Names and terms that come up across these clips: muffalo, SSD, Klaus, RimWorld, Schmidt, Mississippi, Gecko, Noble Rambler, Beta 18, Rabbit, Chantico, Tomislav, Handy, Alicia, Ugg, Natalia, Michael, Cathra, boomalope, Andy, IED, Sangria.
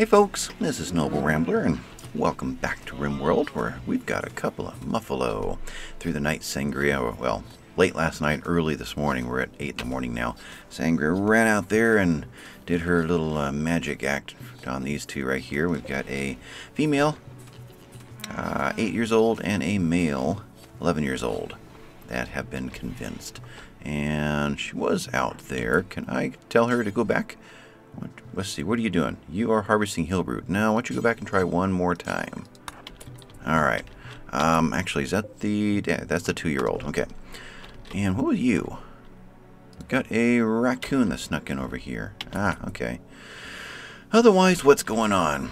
Hey folks, this is Noble Rambler, and welcome back to RimWorld, where we've got a couple of muffalo through the night. Sangria, well, late last night, early this morning. We're at 8 in the morning now. Sangria ran out there and did her little magic act on these two right here. We've got a female, 8 years old, and a male, 11 years old, that have been convinced. And she was out there. Can I tell her to go back? Let's see, what are you doing? You are harvesting hillbrood. Now, why don't you go back and try one more time? Alright. Actually, is that the... that's the 2-year-old. Okay. And what was you? We've got a raccoon that snuck in over here. Ah, okay. Otherwise, what's going on?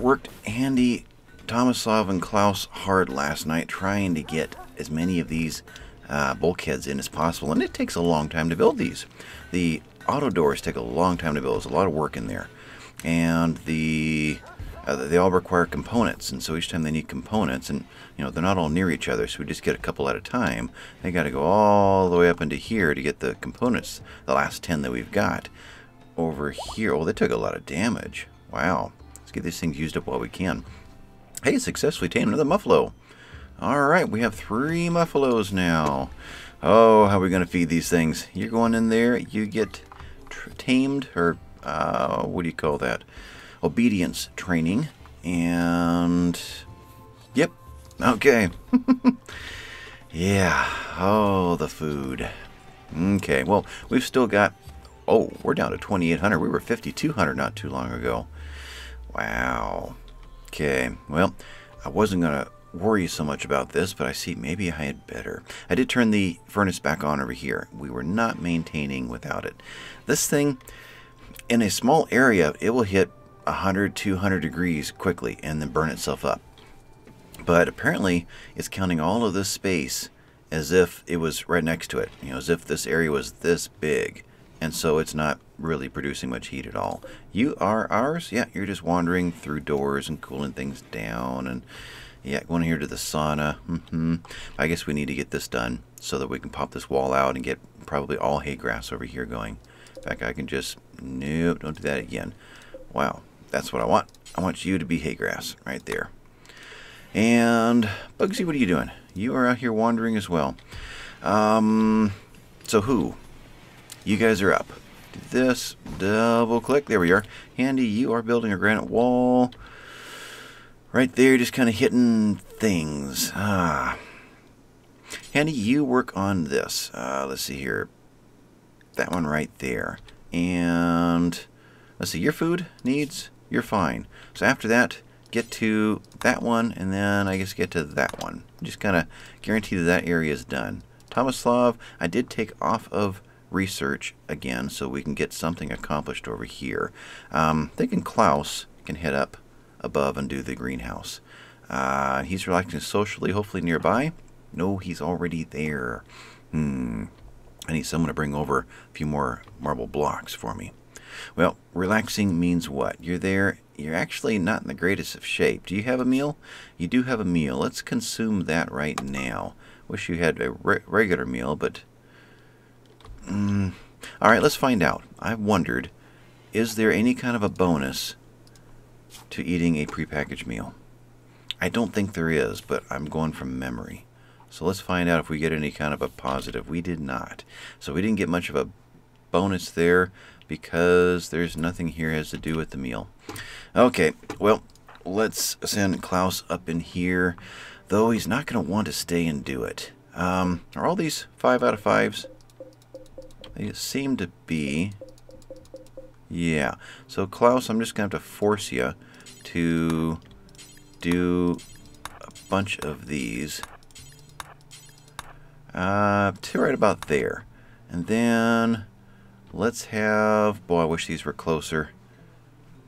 Worked Andy, Tomislav, and Klaus hard last night trying to get as many of these bulkheads in as possible. And it takes a long time to build these. The auto doors take a long time to build. There's a lot of work in there, and they all require components, and so each time they need components, and you know, they're not all near each other, so we just get a couple at a time. They got to go all the way up into here to get the components, the last 10 that we've got over here. Well, they took a lot of damage. Wow. Let's get these things used up while we can. Hey, successfully tamed another muffalo. Alright, we have 3 muffalos now. Oh, how are we going to feed these things? You're going in there, you get tamed, or what do you call that? Obedience training. And yep, okay. Yeah, oh, the food. Okay, well, we've still got, oh, we're down to 2,800. We were 5,200 not too long ago. Wow. Okay, well, I wasn't going to worry so much about this, but I see maybe I had better. I did turn the furnace back on over here. We were not maintaining without it. This thing, in a small area, it will hit 100, 200 degrees quickly and then burn itself up. But apparently, it's counting all of this space as if it was right next to it, you know, as if this area was this big. And so it's not really producing much heat at all. You are ours? Yeah, you're just wandering through doors and cooling things down, and yeah, going here to the sauna. I guess we need to get this done so that we can pop this wall out and get probably all hay grass over here going. In fact, I can just... nope, don't do that again. Wow, that's what I want. I want you to be hay grass right there. And Bugsy, what are you doing? You are out here wandering as well. So who? You guys are up. Do this. Double click. There we are. Handy, you are building a granite wall. Right there, just kind of hitting things. Ah. Handy, you work on this. Let's see here. That one right there. And let's see, your food needs, you're fine. So after that, get to that one, and then I guess get to that one. Just kind of guarantee that that area is done. Tomislav, I did take off of research again, so we can get something accomplished over here. Thinking Klaus can head up above and do the greenhouse. He's relaxing socially, hopefully nearby. No, he's already there. I need someone to bring over a few more marble blocks for me. Well, relaxing means what? You're there. You're actually not in the greatest of shape. Do you have a meal? You do have a meal. Let's consume that right now. Wish you had a regular meal, but... all right, let's find out. I wondered, is there any kind of a bonus to eating a prepackaged meal? I don't think there is, but I'm going from memory. So let's find out if we get any kind of a positive. We did not. So we didn't get much of a bonus there because there's nothing here that has to do with the meal. Okay, well, let's send Klaus up in here, though he's not going to want to stay and do it. Are all these 5 out of 5s? They seem to be. Yeah. So Klaus, I'm just going to have to force you to do a bunch of these to right about there, and then let's have, boy, I wish these were closer.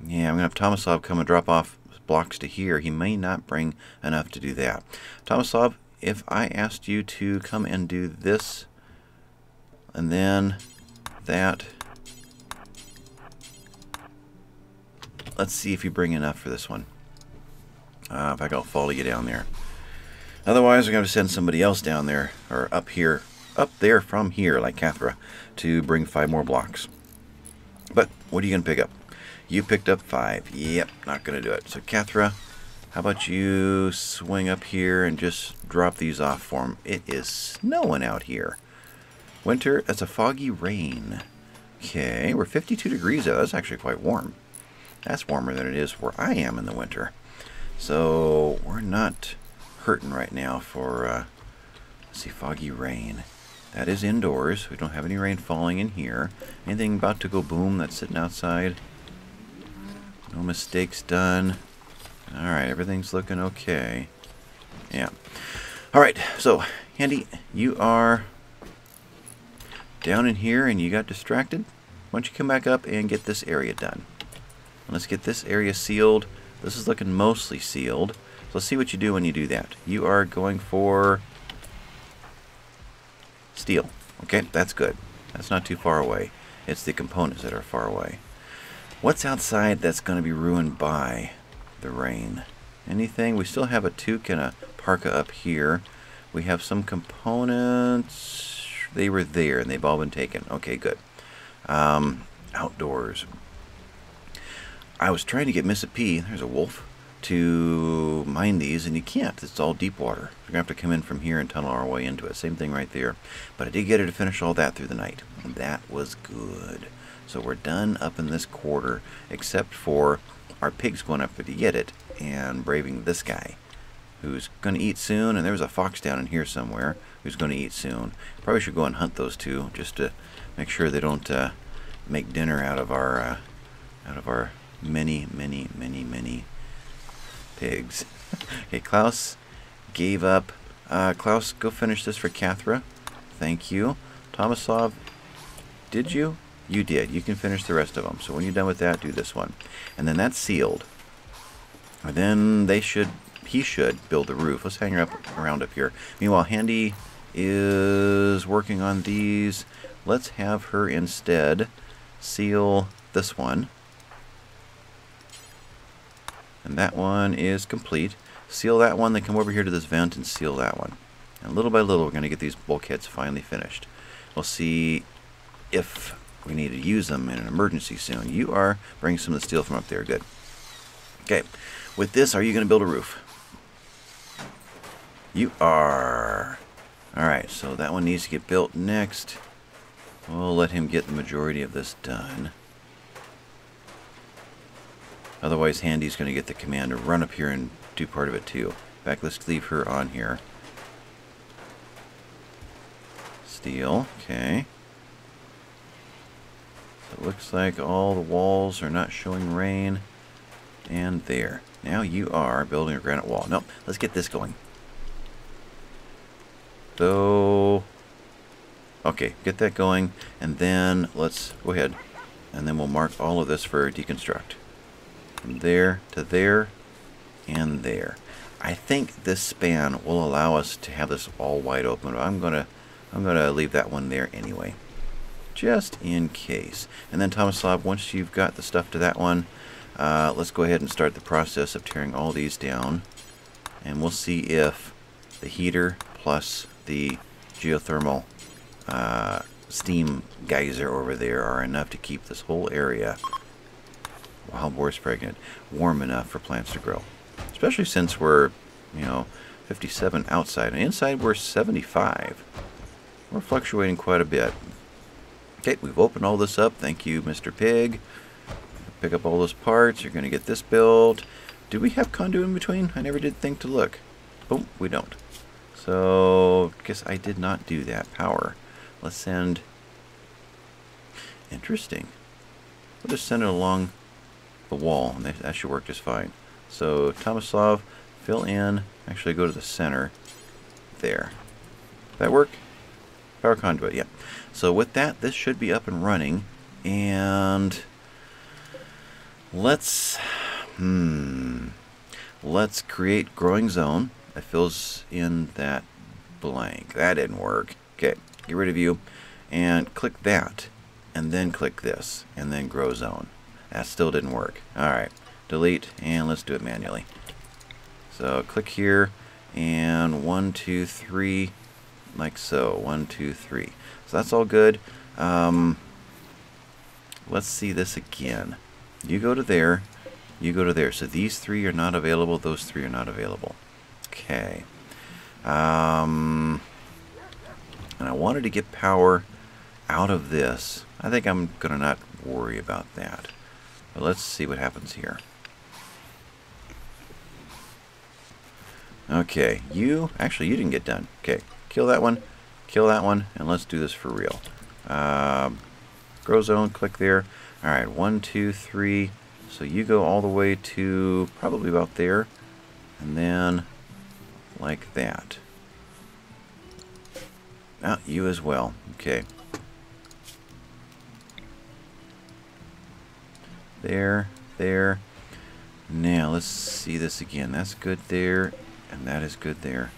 Yeah, I'm gonna have Tomislav come and drop off blocks to here. He may not bring enough to do that. Tomislav, if I asked you to come and do this and then that, let's see if you bring enough for this one. In fact, I'll follow you down there. Otherwise, we're going to send somebody else down there, or up here, up there from here, like Cathra, to bring 5 more blocks. But what are you going to pick up? You picked up 5. Yep, not going to do it. So, Cathra, how about you swing up here and just drop these off for them? It is snowing out here. Winter as a foggy rain. Okay, we're 52 degrees though. That's actually quite warm. That's warmer than it is where I am in the winter. So, we're not hurting right now for, let's see, foggy rain. That is indoors. We don't have any rain falling in here. Anything about to go boom that's sitting outside. No mistakes done. Alright, everything's looking okay. Yeah. Alright, so, Handy, you are down in here and you got distracted. Why don't you come back up and get this area done? Let's get this area sealed. This is looking mostly sealed. So let's see what you do when you do that. You are going for steel. Okay, that's good. That's not too far away. It's the components that are far away. What's outside that's going to be ruined by the rain? Anything? We still have a toque and a parka up here. We have some components. They were there and they've all been taken. Okay, good. Outdoors. I was trying to get Mississippi, there's a wolf, to mine these, and you can't. It's all deep water. We're going to have to come in from here and tunnel our way into it. Same thing right there. But I did get her to finish all that through the night. And that was good. So we're done up in this quarter, except for our pigs going up there to get it and braving this guy, who's going to eat soon. And there was a fox down in here somewhere who's going to eat soon. Probably should go and hunt those two just to make sure they don't make dinner out of our many pigs. Okay, Klaus gave up. Klaus, go finish this for Cathra. Thank you. Tomislav, did you? You did. You can finish the rest of them. So when you're done with that, do this one. And then that's sealed. And then he should build the roof. Let's hang her up around up here. Meanwhile, Handy is working on these. Let's have her instead seal this one. And that one is complete. Seal that one, then come over here to this vent and seal that one. And little by little, we're going to get these bulkheads finally finished. We'll see if we need to use them in an emergency soon. You are bringing some of the steel from up there. Good. Okay. With this, are you going to build a roof? You are. Alright, so that one needs to get built next. We'll let him get the majority of this done. Otherwise, Handy's going to get the command to run up here and do part of it too. In fact, let's leave her on here. Steel, okay. So it looks like all the walls are not showing rain. And there. Now you are building a granite wall. Nope, let's get this going. So, okay, get that going. And then let's go ahead. And then we'll mark all of this for deconstruct. From there to there and there. I think this span will allow us to have this all wide open. I'm gonna leave that one there anyway, just in case. And then Tomislav, once you've got the stuff to that one, let's go ahead and start the process of tearing all these down, and we'll see if the heater plus the geothermal steam geyser over there are enough to keep this whole area, wild boar's pregnant, warm enough for plants to grow. Especially since we're, 57 outside. And inside we're 75. We're fluctuating quite a bit. Okay, we've opened all this up. Thank you, Mr. Pig. Pick up all those parts. You're going to get this built. Do we have conduit in between? I never did think to look. Oh, we don't. So, I guess I did not do that. Power. Let's send... Interesting. We'll just send it along the wall, and that should work just fine. So Tomislav, fill in, actually go to the center there. That work? Power conduit, yeah. So with that, this should be up and running, and let's create growing zone that fills in that blank. That didn't work. Okay, get rid of you and click that, and then click this, and then grow zone. That still didn't work. Alright, delete, and let's do it manually. So click here, and 1, 2, 3, like so. 1, 2, 3. So that's all good. Let's see this again. You go to there. You go to there. So these three are not available. Those three are not available. Okay. And I wanted to get power out of this. I think I'm going to not worry about that. But let's see what happens here. Okay. You... Actually, you didn't get done. Okay. Kill that one. Kill that one. And let's do this for real. Grow zone. Click there. All right. 1, 2, 3... So you go all the way to probably about there, and then like that. Ah, you as well. Okay. There, there. Now let's see this again. That's good there, and that is good there.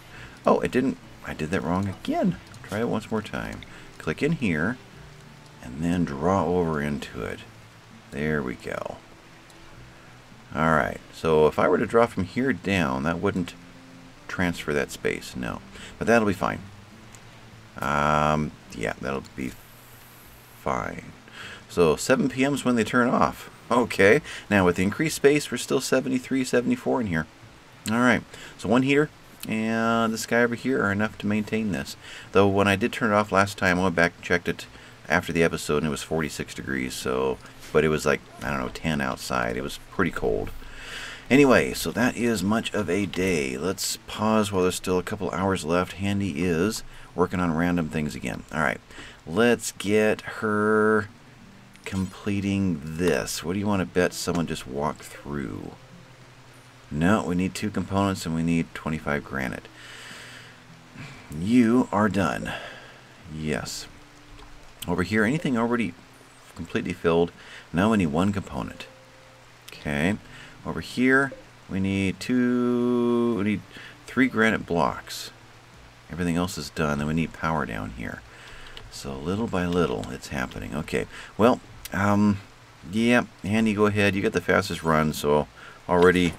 Oh, it didn't. I did that wrong again. Try it once more time. Click in here, and then draw over into it. There we go. Alright, so if I were to draw from here down, that wouldn't transfer that space, no. But that'll be fine. Yeah, that'll be fine. So 7 p.m. is when they turn off. Okay, now with the increased space, we're still 73, 74 in here. Alright, so one heater and this guy over here are enough to maintain this. Though when I did turn it off last time, I went back and checked it after the episode, and it was 46 degrees, so... But it was like, I don't know, 10 outside. It was pretty cold. Anyway, so that is much of a day. Let's pause while there's still a couple hours left. Handy is working on random things again. All right, let's get her completing this. What do you want to bet someone just walked through? No, we need 2 components and we need 25 granite. You are done. Yes. Over here, anything already... completely filled. Now we need 1 component. Okay. Over here we need 3 granite blocks. Everything else is done. Then we need power down here. So little by little it's happening. Okay. Well, yeah, Handy, go ahead. You got the fastest run, so already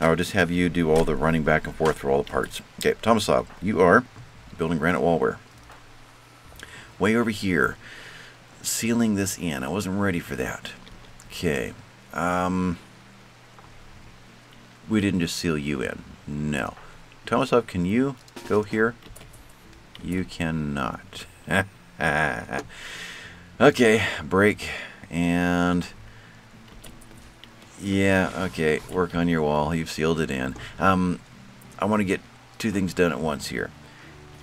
I'll just have you do all the running back and forth for all the parts. Okay, Tomislav, you are building granite wallware. Way over here. Sealing this in. I wasn't ready for that. Okay. We didn't just seal you in. No. Tomislav, can you go here? You cannot. Okay. Break. And... yeah, okay. Work on your wall. You've sealed it in. I want to get 2 things done at once here.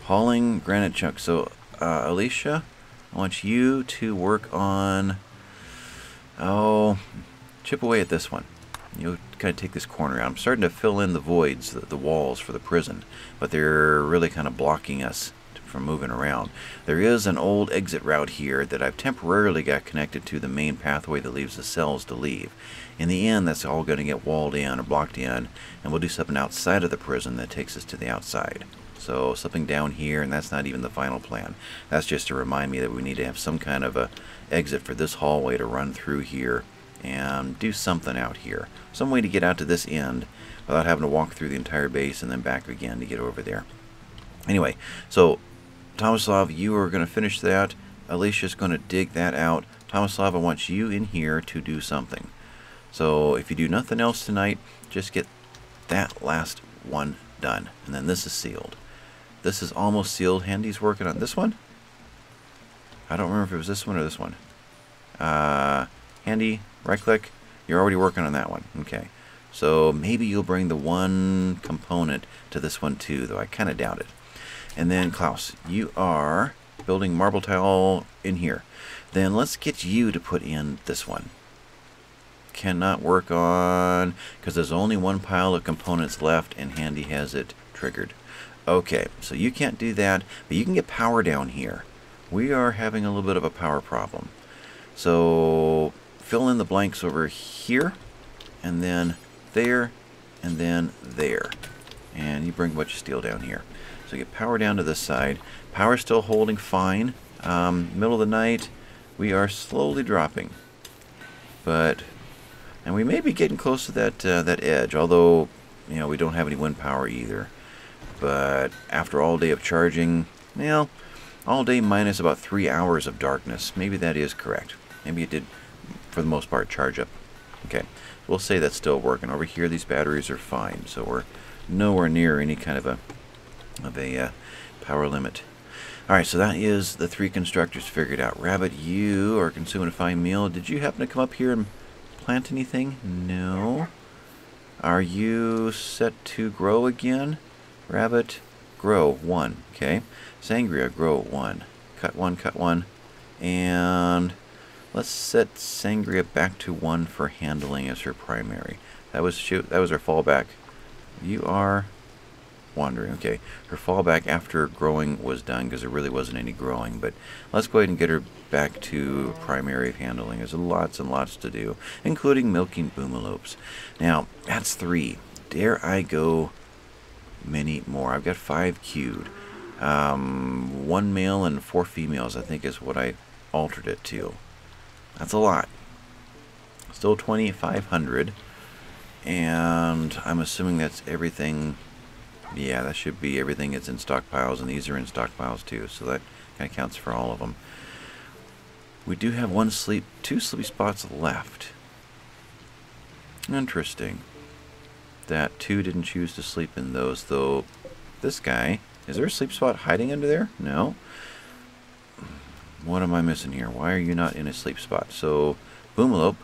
Hauling granite chunks. So, Alicia... I want you to work on, oh, chip away at this one. You'll kind of take this corner out. I'm starting to fill in the voids, the walls for the prison, but they're really kind of blocking us from moving around. There is an old exit route here that I've temporarily got connected to the main pathway that leaves the cells to leave. In the end, that's all going to get walled in or blocked in, and we'll do something outside of the prison that takes us to the outside. So something down here, and that's not even the final plan. That's just to remind me that we need to have some kind of a exit for this hallway to run through here and do something out here. Some way to get out to this end without having to walk through the entire base and then back again to get over there. Anyway, so Tomislav, you are going to finish that. Alicia's going to dig that out. Tomislav, I want you in here to do something. So if you do nothing else tonight, just get that last one done. And then this is sealed. This is almost sealed. Handy's working on this one. I don't remember if it was this one or this one. Handy, right-click. You're already working on that one. Okay. So maybe you'll bring the 1 component to this one too, though I kind of doubt it. And then, Klaus, you are building marble tile in here. Then let's get you to put in this one. Cannot work on... because there's only 1 pile of components left, and Handy has it triggered. Okay, so you can't do that, but you can get power down here. We are having a little bit of a power problem. So fill in the blanks over here, and then there, and then there. And you bring a bunch of steel down here. So get power down to this side. Power still holding fine. Middle of the night, we are slowly dropping. But, and we may be getting close to that, that edge, although, you know, we don't have any wind power either. But after all day of charging, well, all day minus about 3 hours of darkness. Maybe that is correct. Maybe it did, for the most part, charge up Okay, we'll say that's still working. Over here, these batteries are fine, so we're nowhere near any kind of a power limit. All right, so that is the three constructors figured out. Rabbit, you are consuming a fine meal. Did you happen to come up here and plant anything? No. Are you set to grow again? Rabbit, grow one. Okay. Sangria, grow one. Cut one, cut one. And let's set Sangria back to one for handling as her primary. That was her fallback. You are wandering. Okay, her fallback after growing was done because there really wasn't any growing, but let's go ahead and get her back to primary of handling. There's lots and lots to do, including milking boomalopes. Now, that's three. Dare I go many more? I've got five queued. One male and four females, I think, is what I altered it to. That's a lot. Still 2,500, and I'm assuming that's everything. Yeah, that should be everything that's in stockpiles, and these are in stockpiles too, so that kind of counts for all of them. We do have two sleepy spots left. Interesting that two didn't choose to sleep in those, though. This guy, is there a sleep spot hiding under there? No. What am I missing here? Why are you not in a sleep spot? So, Boomalope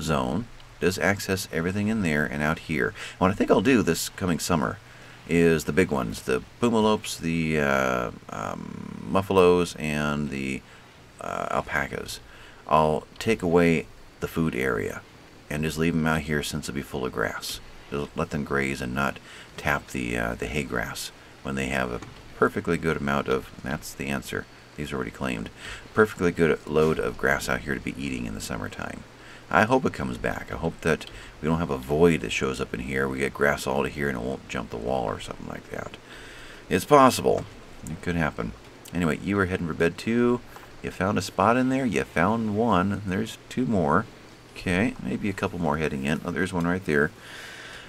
Zone does access everything in there and out here. What I think I'll do this coming summer is the big ones, the boomalopes, the muffalos, and the alpacas. I'll take away the food area and just leave them out here since it'll be full of grass. Just let them graze and not tap the hay grass when they have a perfectly good amount of, that's the answer, these are already claimed, perfectly good load of grass out here to be eating in the summertime. I hope it comes back. I hope that we don't have a void that shows up in here. We get grass all to here and it won't jump the wall or something like that. It's possible. It could happen. Anyway, you were heading for bed too. You found a spot in there. You found one. There's two more. Okay, maybe a couple more heading in. Oh, there's one right there.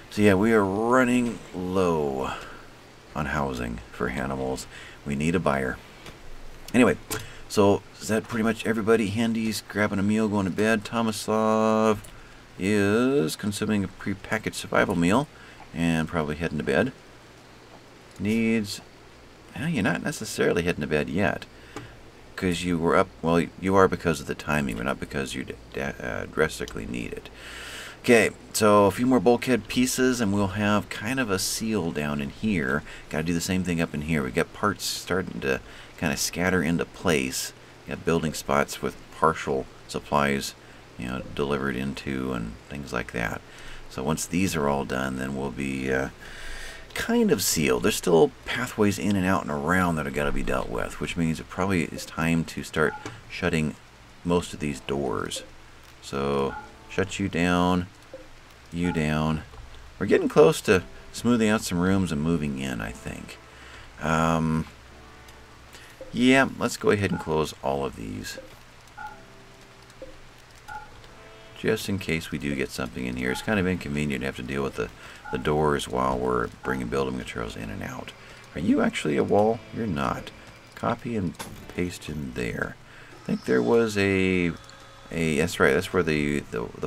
So yeah, we are running low on housing for animals. We need a buyer. Anyway, so is that pretty much everybody? Handy's grabbing a meal, going to bed. Tomislav is consuming a prepackaged survival meal and probably heading to bed. Needs... Well, you're not necessarily heading to bed yet. Because you were up... Well, you are because of the timing, but not because you drastically need it. Okay, so a few more bulkhead pieces, and we'll have kind of a seal down in here. Got to do the same thing up in here. We've got parts starting to kind of scatter into place. You got building spots with partial supplies, you know, delivered into and things like that. So once these are all done, then we'll be kind of sealed. There's still pathways in and out and around that have got to be dealt with, which means it probably is time to start shutting most of these doors. So shut you down, you down. We're getting close to smoothing out some rooms and moving in, I think. Yeah, let's go ahead and close all of these. Just in case we do get something in here. It's kind of inconvenient to have to deal with the doors while we're bringing building materials in and out. Are you actually a wall? You're not. Copy and paste in there. I think there was a that's right, that's where the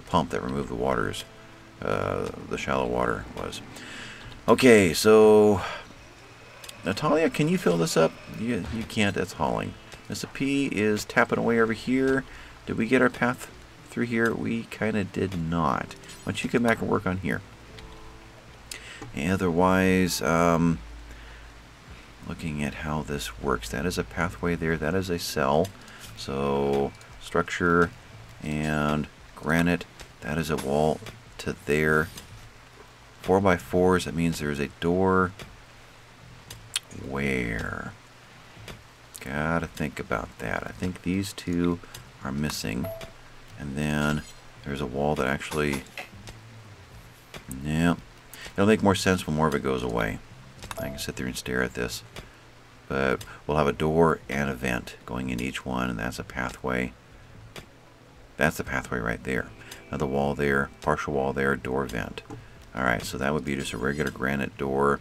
pump that removed the waters, the shallow water was. Okay, so... Natalia, can you fill this up? You can't, that's hauling. Mr. P is tapping away over here. Did we get our path through here? We kind of did not. Why don't you come back and work on here? Otherwise, looking at how this works, that is a pathway there, that is a cell. So, structure and granite, that is a wall to there. 4x4s, that means there's a door. Where? Gotta think about that. I think these two are missing. And then there's a wall that actually... Yeah. It'll make more sense when more of it goes away. I can sit there and stare at this. But we'll have a door and a vent going in each one, and that's a pathway. That's the pathway right there. Another wall there, partial wall there, door, vent. Alright, so that would be just a regular granite door.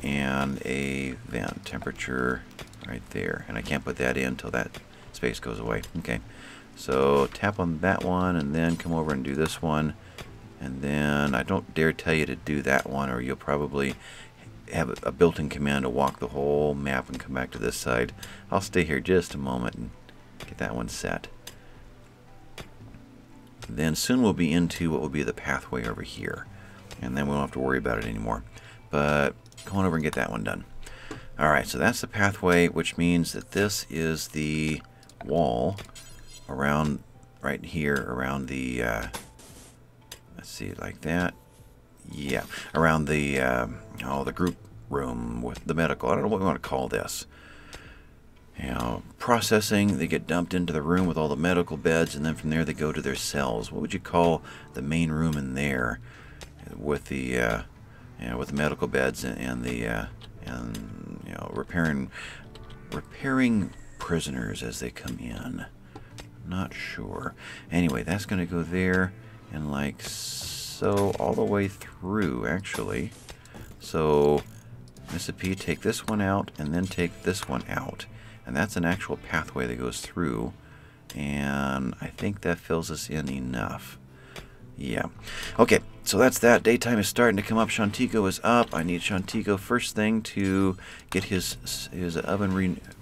And a vent temperature right there. And I can't put that in until that space goes away. Okay. So tap on that one and then come over and do this one. And then I don't dare tell you to do that one, or you'll probably have a built-in command to walk the whole map and come back to this side. I'll stay here just a moment and get that one set. Then soon we'll be into what will be the pathway over here, and then we won't have to worry about it anymore. But come on over and get that one done. Alright, so that's the pathway, which means that this is the wall around right here, around the let's see, like that. Yeah, around the group room with the medical. I don't know what we want to call this. You know, processing, they get dumped into the room with all the medical beds, and then from there they go to their cells. What would you call the main room in there with the you know, with the medical beds and the and you know, repairing prisoners as they come in? Not sure. Anyway, that's going to go there. And like so, all the way through, actually. So, Mississippi, take this one out, and then take this one out. And that's an actual pathway that goes through. And I think that fills us in enough. Yeah. Okay, so that's that. Daytime is starting to come up. Chantico is up. I need Chantico first thing to get his oven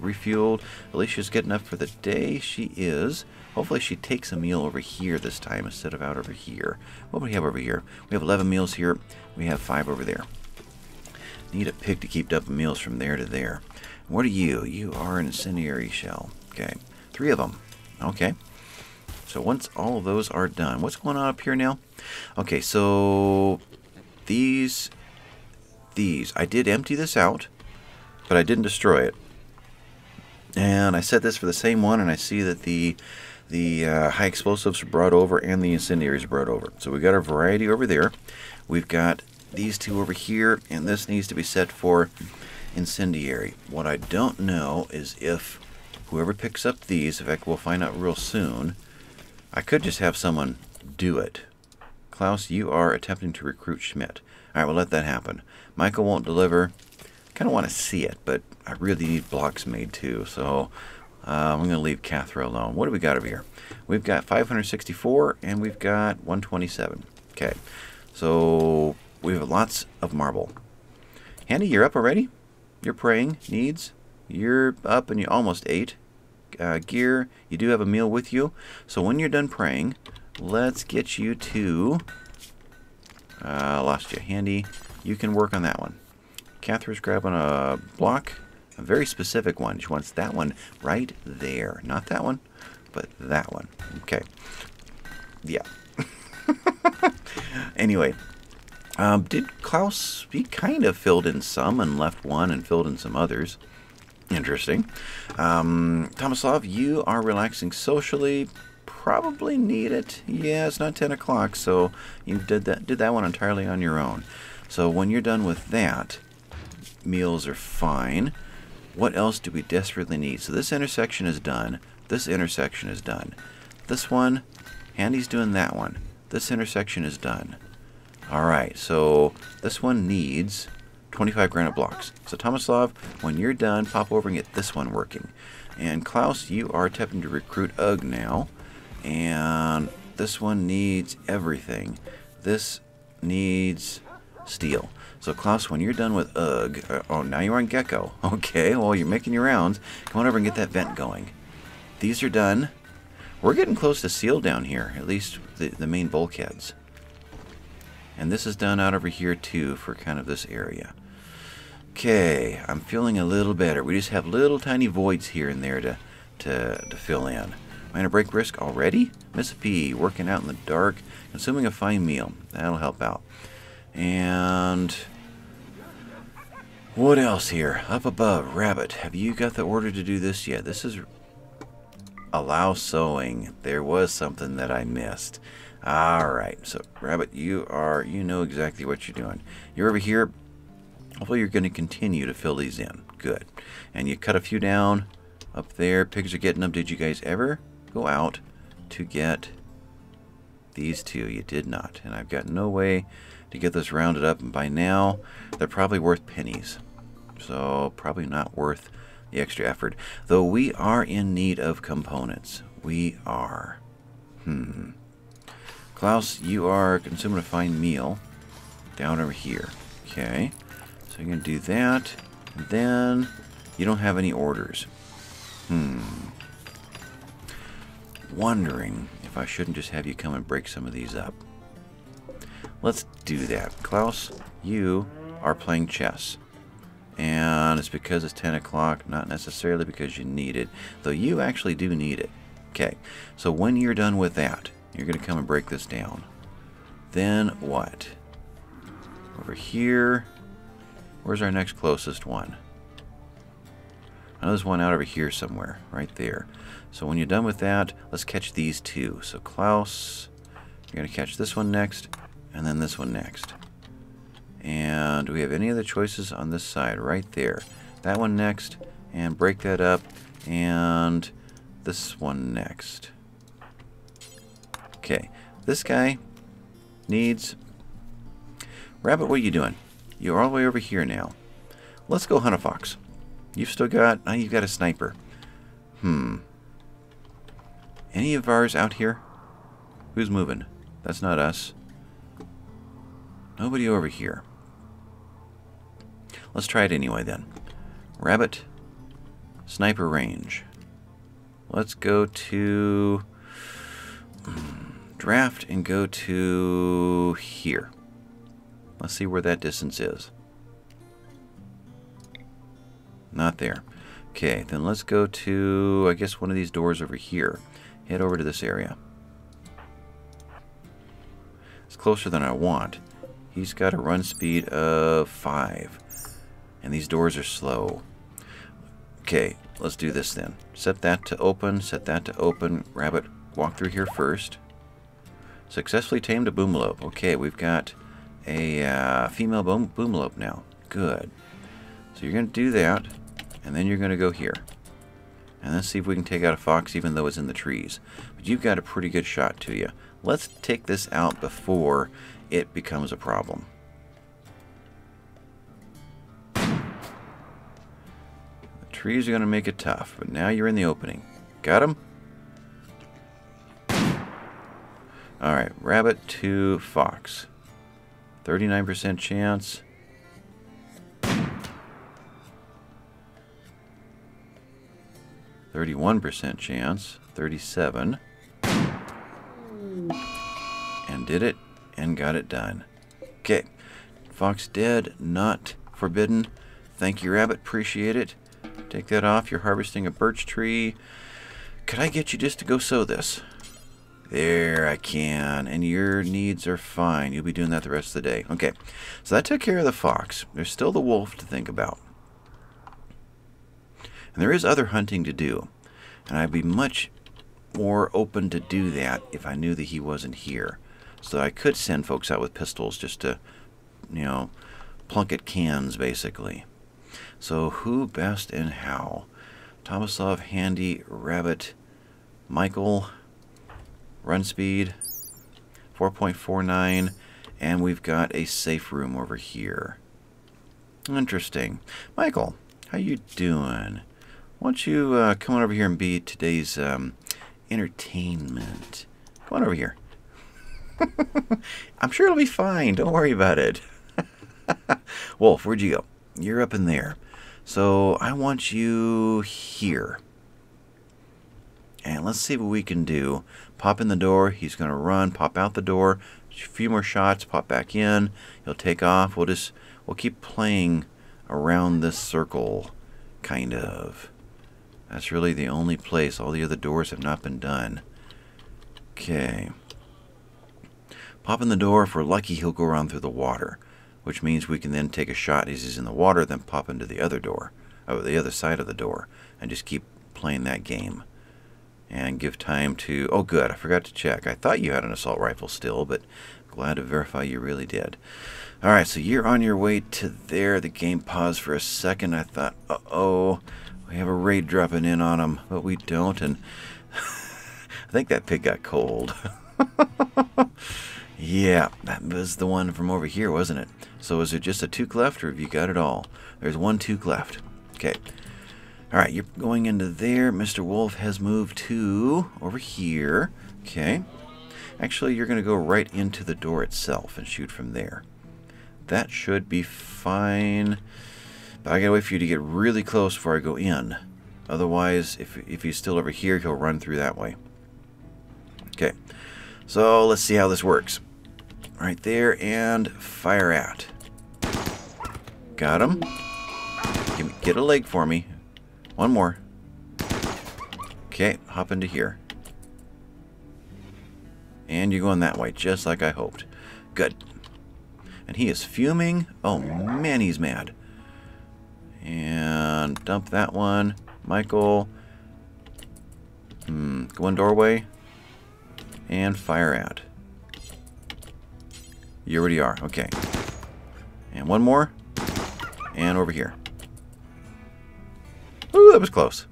refueled. Alicia's getting up for the day. She is. Hopefully she takes a meal over here this time instead of out over here. What do we have over here? We have 11 meals here. We have 5 over there. Need a pig to keep dumping meals from there to there. And what are you? You are an incendiary shell. Okay. 3 of them. Okay. So once all of those are done, what's going on up here now? Okay, so these. I did empty this out, but I didn't destroy it. And I set this for the same one, and I see that the high explosives are brought over and the incendiaries are brought over. So we've got our variety over there. We've got these 2 over here, and this needs to be set for incendiary. What I don't know is if whoever picks up these, in fact, we'll find out real soon. I could just have someone do it. Klaus, you are attempting to recruit Schmidt. All right, we'll let that happen. Michael won't deliver. I kind of want to see it, but I really need blocks made too, so... I'm going to leave Cathra alone. What do we got over here? We've got 564 and we've got 127. Okay, so we have lots of marble. Handy, you're up already? You're praying. Needs. You're up and you almost ate. Gear, you do have a meal with you. So when you're done praying, let's get you to... lost you. Handy, you can work on that one. Cathra's grabbing a block. A very specific one. She wants that one right there. Not that one, but that one. Okay. Yeah. Anyway, did Klaus, he kind of filled in some and left one and filled in some others. Interesting. Tomislav, you are relaxing socially. Probably need it. Yeah, it's not 10 o'clock, so you did that one entirely on your own. So when you're done with that, meals are fine. What else do we desperately need? So this intersection is done. This intersection is done. This one, Handy's doing that one. This intersection is done. Alright, so this one needs 25 granite blocks. So Tomislav, when you're done, pop over and get this one working. And Klaus, you are attempting to recruit Ugg now. And this one needs everything. This needs steel. So Klaus, when you're done with Ugg, oh, now you're on Gecko. Okay, well, you're making your rounds. Come on over and get that vent going. These are done. We're getting close to seal down here, at least the main bulkheads. And this is done out over here, too, for kind of this area. Okay, I'm feeling a little better. We just have little tiny voids here and there to fill in. Am I going to break risk already? Miss P, working out in the dark, consuming a fine meal. That'll help out. And what else here? Up above, Rabbit, have you got the order to do this yet? This is allow sewing. There was something that I missed. All right, so Rabbit, you know exactly what you're doing. You're over here. Hopefully you're going to continue to fill these in. Good. And you cut a few down up there. Pigs are getting them. Did you guys ever go out to get these 2? You did not. And I've got no way to get this rounded up, and by now they're probably worth pennies, so probably not worth the extra effort, though we are in need of components. we are. Klaus, you are consuming a fine meal down over here. Okay. So you're going to do that. And then you don't have any orders. Wondering if I shouldn't just have you come and break some of these up. Let's do that. Klaus, you are playing chess. And it's because it's 10 o'clock, not necessarily because you need it. Though you actually do need it. Okay, so when you're done with that, you're going to come and break this down. Then what? Over here. Where's our next closest one? I know there's one out over here somewhere. Right there. So when you're done with that, let's catch these two. So Klaus, you're going to catch this one next. And then this one next. And do we have any other choices on this side? Right there. That one next. And break that up. And this one next. Okay, this guy needs... Rabbit, what are you doing? You're all the way over here now. Let's go hunt a fox. You've still got... Now you've got a sniper. Any of ours out here? Who's moving? That's not us. Nobody over here. Let's try it anyway then. Rabbit, sniper range. Let's go to... draft and go to here. Let's see where that distance is. Not there. Okay, then let's go to, I guess, one of these doors over here. Head over to this area. It's closer than I want. He's got a run speed of 5. And these doors are slow. Okay, let's do this then. Set that to open, set that to open. Rabbit, walk through here first. Successfully tamed a boomlope. Okay, we've got a female boomlope now. Good. So you're going to do that, and then you're going to go here. And let's see if we can take out a fox, even though it's in the trees. But you've got a pretty good shot to you. Let's take this out before it becomes a problem. The trees are going to make it tough, but now you're in the opening. Got him? Alright, rabbit to fox. 39% chance. %, 31% chance. 37%. And did it, and got it done. Okay. Fox dead, not forbidden. Thank you, rabbit. Appreciate it. Take that off. You're harvesting a birch tree. Could I get you just to go sow this? There, I can. And your needs are fine. You'll be doing that the rest of the day. Okay, so that took care of the fox. There's still the wolf to think about. And there is other hunting to do. And I'd be much more open to do that if I knew that he wasn't here. So I could send folks out with pistols just to, you know, plunket cans, basically. So who best and how? Tomislav, Handy, Rabbit, Michael... Run speed, 4.49, and we've got a safe room over here. Interesting. Michael, how you doing? Why don't you come on over here and be today's entertainment? Come on over here. I'm sure it'll be fine. Don't worry about it. Wolf, where'd you go? You're up in there. So I want you here. And let's see what we can do. Pop in the door. He's going to run. Pop out the door. A few more shots. Pop back in. He'll take off. We'll keep playing around this circle, kind of. That's really the only place. All the other doors have not been done. Okay. Pop in the door. If we're lucky, he'll go around through the water, which means we can then take a shot as he's in the water, then pop into the other door, or the other side of the door, and just keep playing that game. And give time to... Oh, good. I forgot to check. I thought you had an assault rifle still, but glad to verify you really did. All right, so you're on your way to there. The game paused for a second. I thought, uh-oh, we have a raid dropping in on them, but we don't. And I think that pig got cold. Yeah, that was the one from over here, wasn't it? So is it just a 2 left, or have you got it all? There's one 2 left. Okay. Alright, you're going into there. Mr. Wolf has moved to over here. Okay. Actually, you're going to go right into the door itself and shoot from there. That should be fine. But I gotta wait for you to get really close before I go in. Otherwise, if he's still over here, he'll run through that way. Okay. So, let's see how this works. Right there, and fire at. Got him. Get a leg for me. One more. Okay, hop into here. And you're going that way, just like I hoped. Good. And he is fuming. Oh, man, he's mad. And dump that one. Michael. Go in doorway. And fire at. You already are. Okay. And one more. And over here. Ooh, that was close.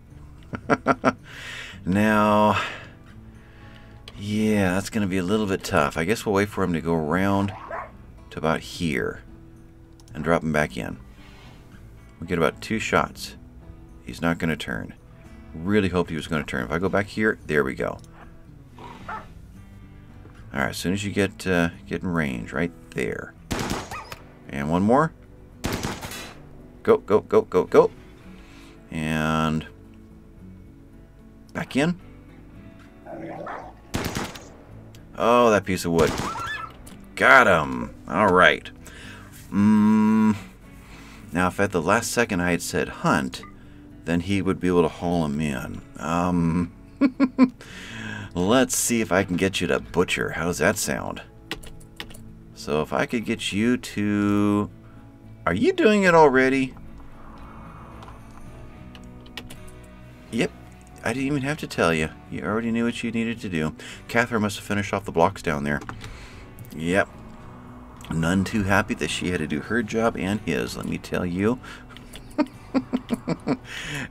Now, yeah, that's going to be a little bit tough. I guess we'll wait for him to go around to about here and drop him back in. We'll get about two shots. He's not going to turn. Really hoped he was going to turn. If I go back here, there we go. Alright, as soon as you get in range, right there. And one more. Go, go, go, go, go. And back in. Oh, that piece of wood. Got him. Alright. Now, if at the last second I had said hunt, then he would be able to haul him in. Let's see if I can get you to butcher. How does that sound? So if I could get you to... Are you doing it already? Yep. I didn't even have to tell you. You already knew what you needed to do. Cathra must have finished off the blocks down there. Yep. None too happy that she had to do her job and his, let me tell you.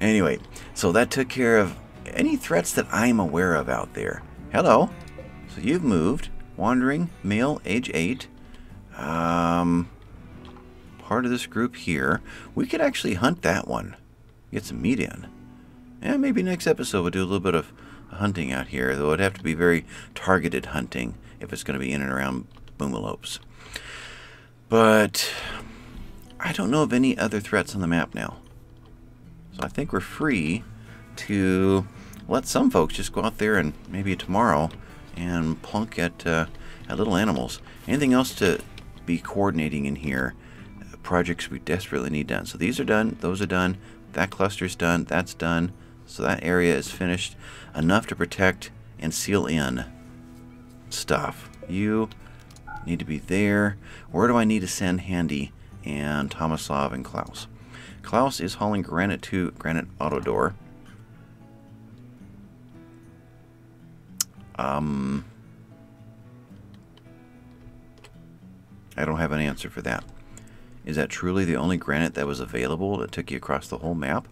Anyway, so that took care of any threats that I'm aware of out there. Hello. So you've moved. Wandering, male, age 8. Part of this group here. We could actually hunt that one. Get some meat in. Yeah, maybe next episode we'll do a little bit of hunting out here. Though it'd have to be very targeted hunting if it's going to be in and around boomalopes. But I don't know of any other threats on the map now. So I think we're free to let some folks just go out there and maybe tomorrow and plunk at little animals. Anything else to be coordinating in here? Projects we desperately need done. So these are done, those are done, that cluster's done, that's done. So that area is finished. Enough to protect and seal in stuff. You need to be there. Where do I need to send Handy and Tomislav and Klaus? Klaus is hauling granite to Granite Auto Door. I don't have an answer for that. Is that truly the only granite that was available that took you across the whole map?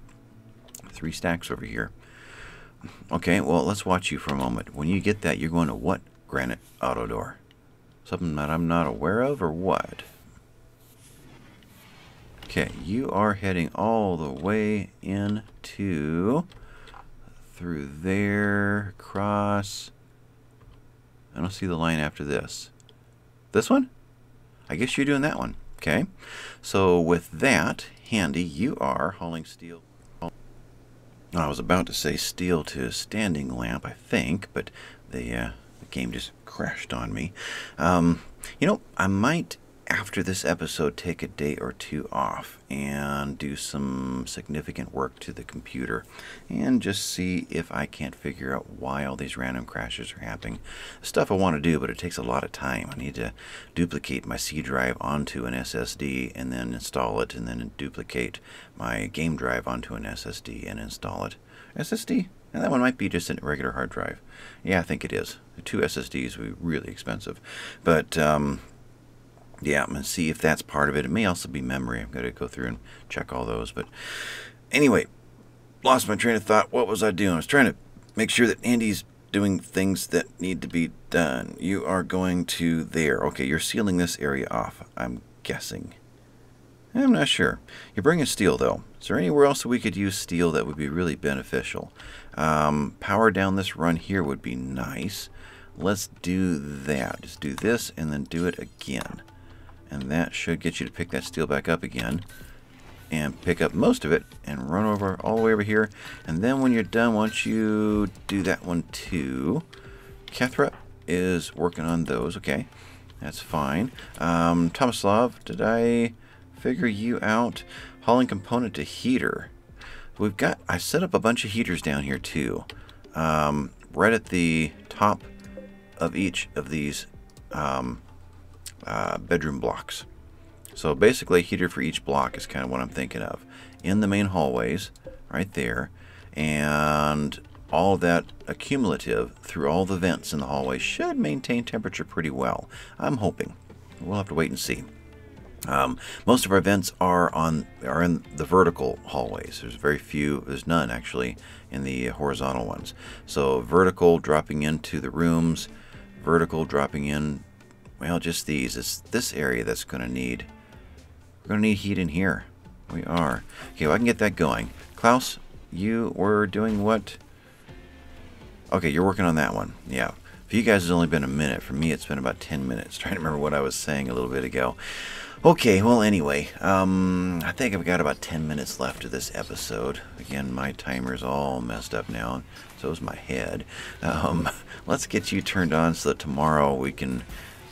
3 stacks over here. Okay, well, let's watch you for a moment. When you get that, you're going to what Granite Auto Door? Something that I'm not aware of, or what? Okay, you are heading all the way into... through there, across. I don't see the line after this. This one? I guess you're doing that one. Okay. So with that, Handy, you are hauling steel. I was about to say steel to standing lamp, I think, but the game just crashed on me. You know, I might, after this episode, take a day or two off and do some significant work to the computer and just see if I can't figure out why all these random crashes are happening. Stuff I want to do, but it takes a lot of time. I need to duplicate my C drive onto an SSD and then install it, and then duplicate my game drive onto an SSD and install it. SSD? And that one might be just a regular hard drive. Yeah, I think it is. The 2 SSDs would be really expensive. But, yeah, I'm going to see if that's part of it. It may also be memory. I'm going to go through and check all those. But anyway, lost my train of thought. What was I doing? I was trying to make sure that Andy's doing things that need to be done. You are going to there. Okay, you're sealing this area off, I'm guessing. I'm not sure. You're bringing steel, though. Is there anywhere else that we could use steel that would be really beneficial? Power down this run here would be nice. Let's do that. Just do this and then do it again. And that should get you to pick that steel back up again. And pick up most of it and run over all the way over here. And then when you're done, once you do that one too. Cathra is working on those. Okay, that's fine. Tomislav, did I figure you out? Hauling component to heater. We've got, I set up a bunch of heaters down here too. Right at the top of each of these bedroom blocks. So basically a heater for each block is kind of what I'm thinking of. In the main hallways, right there. And all that accumulative through all the vents in the hallway should maintain temperature pretty well. I'm hoping. We'll have to wait and see. Most of our vents are in the vertical hallways. There's very few, there's none actually in the horizontal ones. So vertical dropping into the rooms, vertical dropping in, well, just these. It's this area that's going to need, we're going to need heat in here. We are. Okay, well, I can get that going. Klaus, you were doing what? Okay, you're working on that one. Yeah. For you guys, it's only been a minute. For me, it's been about 10 minutes. Trying to remember what I was saying a little bit ago. Okay, well, anyway, I think I've got about 10 minutes left of this episode. Again, my timer's all messed up now, so is my head. Let's get you turned on so that tomorrow we can...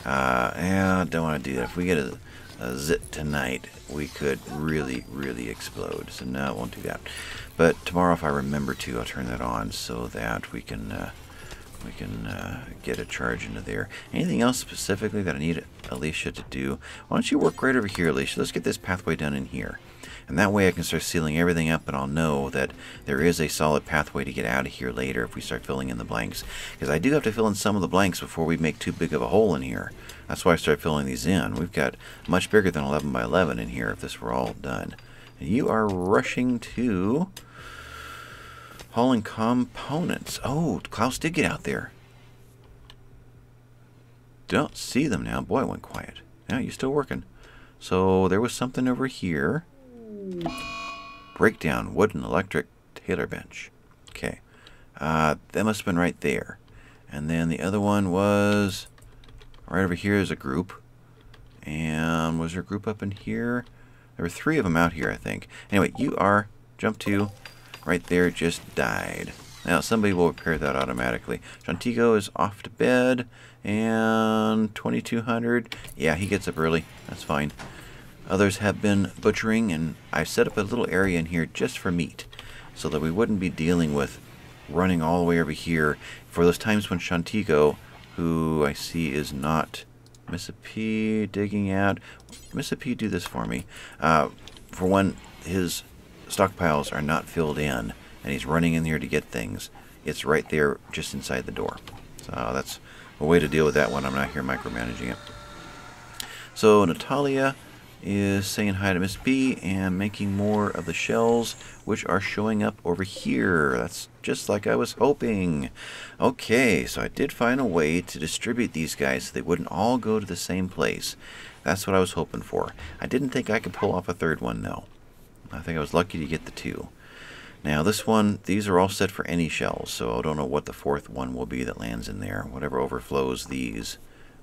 I don't want to do that. If we get a zit tonight, we could really, really explode. So no, I won't do that. But tomorrow, if I remember to, I'll turn that on so that we can... We can get a charge into there. Anything else specifically that I need Alicia to do? Why don't you work right over here, Alicia? Let's get this pathway done in here. And that way I can start sealing everything up, and I'll know that there is a solid pathway to get out of here later if we start filling in the blanks. Because I do have to fill in some of the blanks before we make too big of a hole in here. That's why I start filling these in. We've got much bigger than 11 by 11 in here if this were all done. And you are rushing to... hauling components. Oh, Klaus did get out there. Don't see them now. Boy, I went quiet. Now you're still working. So there was something over here. Breakdown. Wooden electric tailor bench. Okay. That must have been right there. And then the other one was... right over here is a group. And was there a group up in here? There were three of them out here, I think. Anyway, you are... jump to... right there, just died. Now somebody will repair that automatically. Chantico is off to bed, and 2200. Yeah, he gets up early. That's fine. Others have been butchering, and I've set up a little area in here just for meat, so that we wouldn't be dealing with running all the way over here for those times when Chantico, who I see is not Mississippi digging out. Mississippi, do this for me. For when his stockpiles are not filled in and he's running in here to get things, it's right there just inside the door. So that's a way to deal with that one. I'm not here micromanaging it. So Natalia is saying hi to Miss B and making more of the shells, which are showing up over here. That's just like I was hoping. Okay, so I did find a way to distribute these guys so they wouldn't all go to the same place. That's what I was hoping for. I didn't think I could pull off a third one though. I think I was lucky to get the two. Now this one, these are all set for any shells, so I don't know what the fourth one will be that lands in there, whatever overflows these,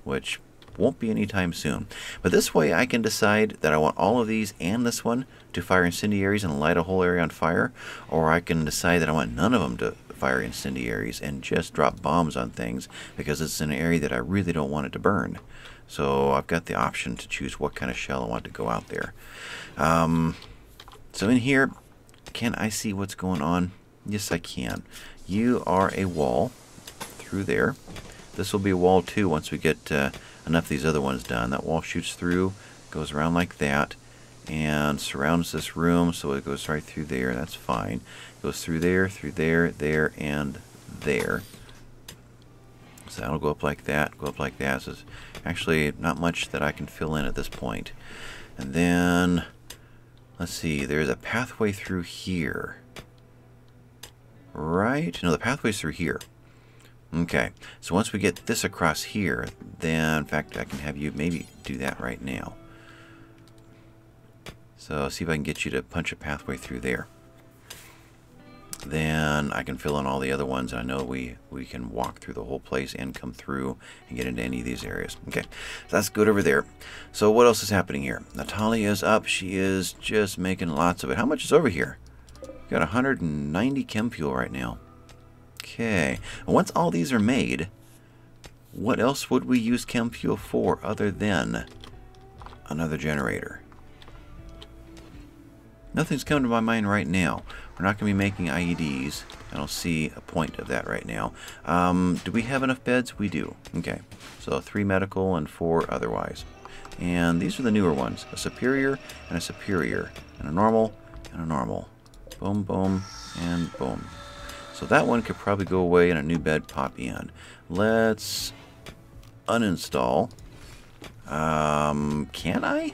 which won't be anytime soon. But this way I can decide that I want all of these and this one to fire incendiaries and light a whole area on fire, or I can decide that I want none of them to fire incendiaries and just drop bombs on things because it's an area that I really don't want it to burn. So I've got the option to choose what kind of shell I want to go out there. So in here, can I see what's going on? Yes, I can. You are a wall through there. This will be a wall too once we get enough of these other ones done. That wall shoots through, goes around like that, and surrounds this room, so it goes right through there. That's fine. Goes through there, and there. So that'll go up like that, go up like that. So it's actually not much that I can fill in at this point. And then... let's see, there's a pathway through here. Right? No, the pathway's through here. Okay, so once we get this across here, then, in fact, I can have you maybe do that right now. So I'll see if I can get you to punch a pathway through there. Then I can fill in all the other ones. And I know we can walk through the whole place and come through and get into any of these areas. Okay, so that's good over there. So what else is happening here? Natalia is up. She is just making lots of it. How much is over here? We've got 190 chem fuel right now. Okay, and once all these are made, what else would we use chem fuel for other than another generator? Nothing's come to my mind right now. We're not going to be making IEDs. I don't see a point of that right now. Do we have enough beds? We do. Okay. So 3 medical and 4 otherwise. And these are the newer ones. A superior and a superior. And a normal and a normal. Boom, boom, and boom. So that one could probably go away and a new bed pop in. Let's uninstall. Can I?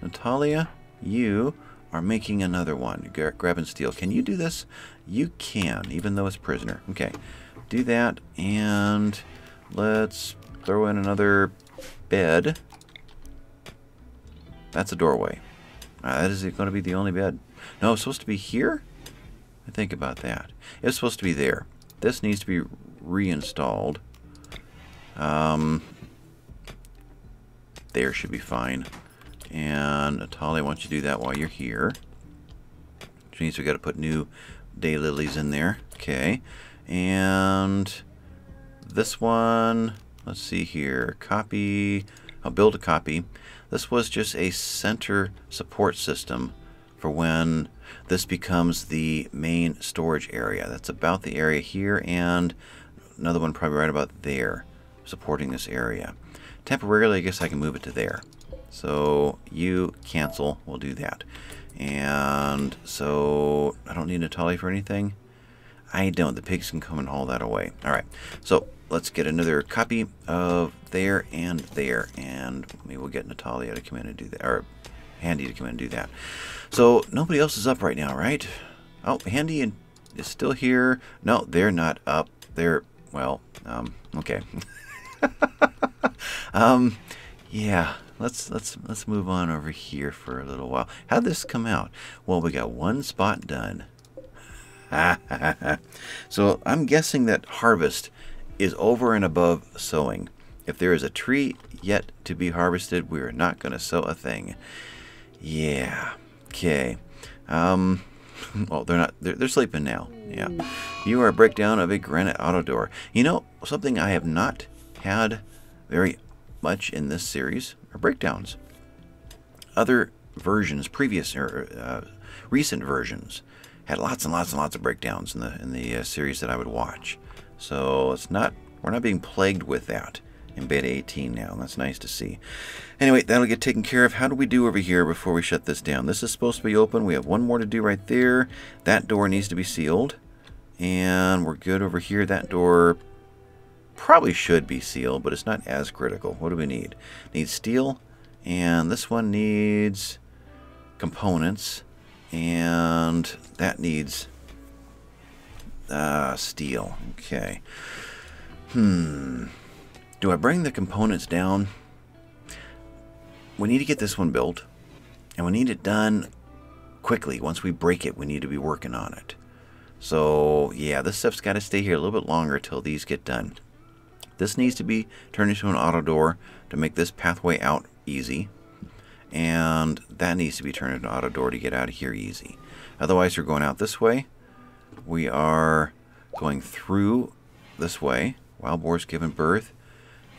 Natalia, you are making another one. Grab and steal. Can you do this? You can, even though it's prisoner. Okay, do that, and let's throw in another bed. That's a doorway. That is going to be the only bed. No, it's supposed to be here? I think about that. It's supposed to be there. This needs to be reinstalled. There should be fine. And Natalia wants you to do that while you're here. Which means we got to put new daylilies in there. Okay. And this one, let's see here. Copy. I'll build a copy. This was just a center support system for when this becomes the main storage area. That's about the area here, and another one probably right about there, supporting this area. Temporarily, I guess I can move it to there. So you cancel, we'll do that. And so I don't need Natalia for anything. I don't, the pigs can come and haul that away. All right, so let's get another copy of there. And we will get Natalia to come in and do that, or Handy to come in and do that. So nobody else is up right now, right? Oh, Handy is still here. No, they're not up. They're, well, okay. Yeah. Let's move on over here for a little while. How'd this come out? Well, we got one spot done. So I'm guessing that harvest is over and above sowing. If there is a tree yet to be harvested, we are not going to sow a thing. Yeah. Okay. Well, they're not. They're sleeping now. Yeah. You are a breakdown of a granite auto door. You know, something I have not had very much in this series are breakdowns. Other versions, previous or recent versions, had lots and lots and lots of breakdowns in the series that I would watch. So it's not, we're not being plagued with that in Beta 18 now. That's nice to see. Anyway, that'll get taken care of. How do we do over here before we shut this down? This is supposed to be open. We have one more to do right there. That door needs to be sealed, and we're good over here. That door probably should be sealed, but it's not as critical. What do we need? Needs steel, and this one needs components, and that needs steel. Okay. Do I bring the components down? We need to get this one built, and we need it done quickly. Once we break it, we need to be working on it. So yeah, this stuff's got to stay here a little bit longer till these get done. This needs to be turned into an auto door to make this pathway out easy. And that needs to be turned into an auto door to get out of here easy. Otherwise, we're going out this way. We are going through this way. Wild boar's given birth.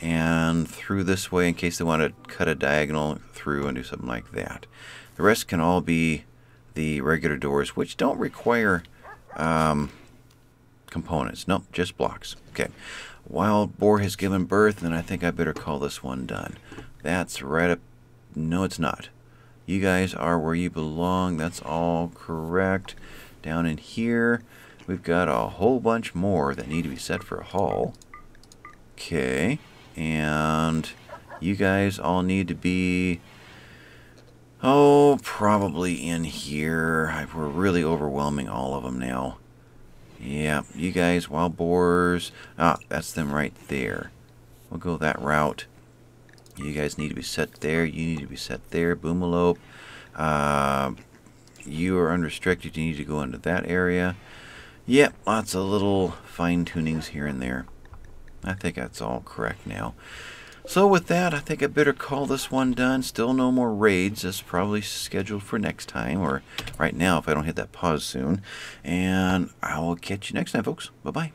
And through this way in case they want to cut a diagonal through and do something like that. The rest can all be the regular doors, which don't require components. Nope, just blocks. Okay. Wild boar has given birth, and I think I better call this one done. That's right up. No, it's not. You guys are where you belong. That's all correct. Down in here, we've got a whole bunch more that need to be set for haul. Okay. And you guys all need to be, oh, probably in here. We're really overwhelming all of them now. Yeah, you guys, wild boars. Ah, that's them right there. We'll go that route. You guys need to be set there. You need to be set there. Boomalope. You are unrestricted. You need to go into that area. Yep, lots of little fine tunings here and there. I think that's all correct now. So with that, I think I better call this one done. Still no more raids. That's probably scheduled for next time, or right now if I don't hit that pause soon. And I will catch you next time, folks. Bye-bye.